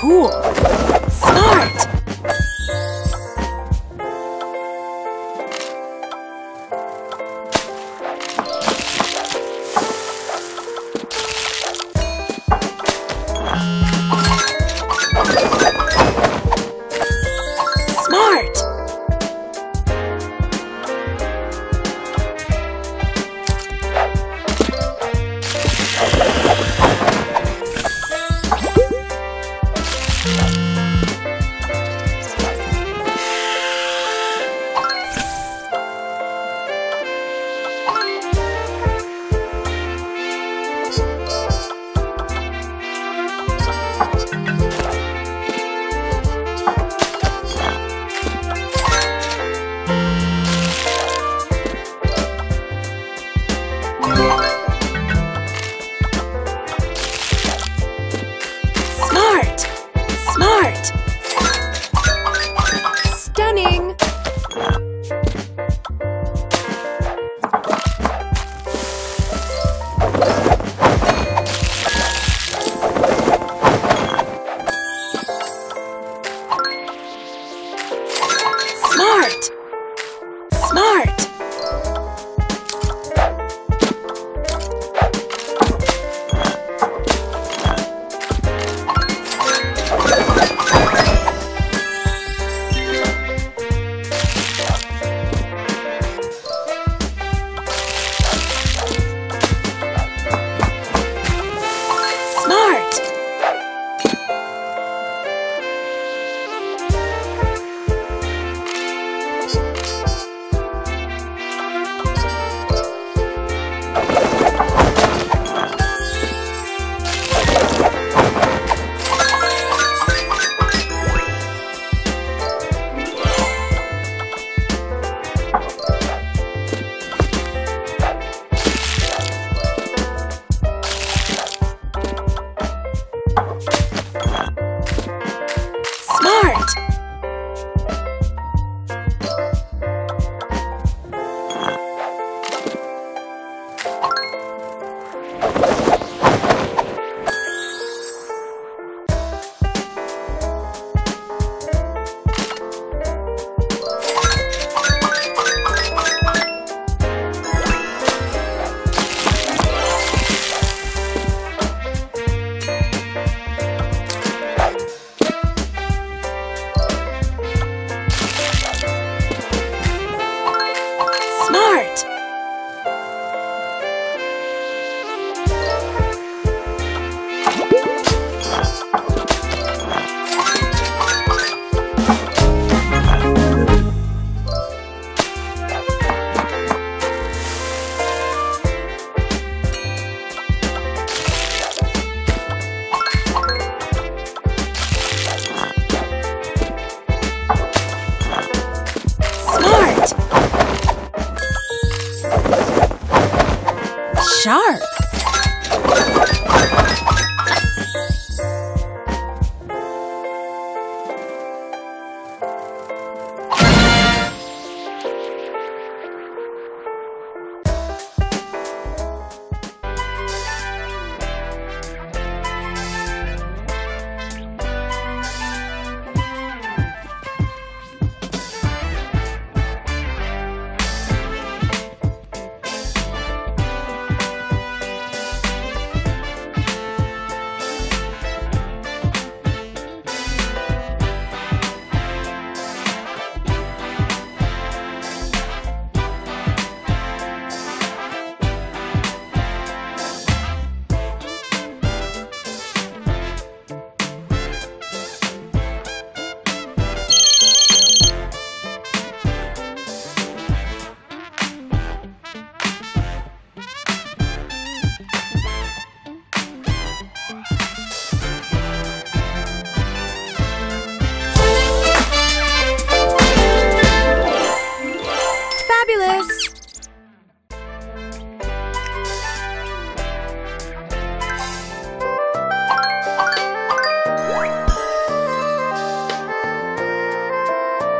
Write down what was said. Cool. Smart. Sharp.